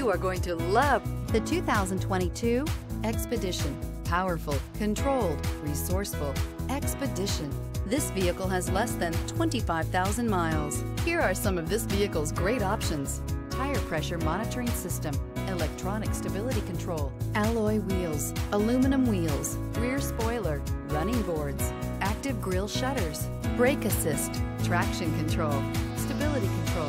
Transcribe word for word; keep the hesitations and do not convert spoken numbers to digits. You are going to love the two thousand twenty-two Expedition. Powerful, controlled, resourceful, Expedition. This vehicle has less than twenty-five thousand miles. Here are some of this vehicle's great options: tire pressure monitoring system, electronic stability control, alloy wheels, aluminum wheels, rear spoiler, running boards, active grille shutters, brake assist, traction control, stability control.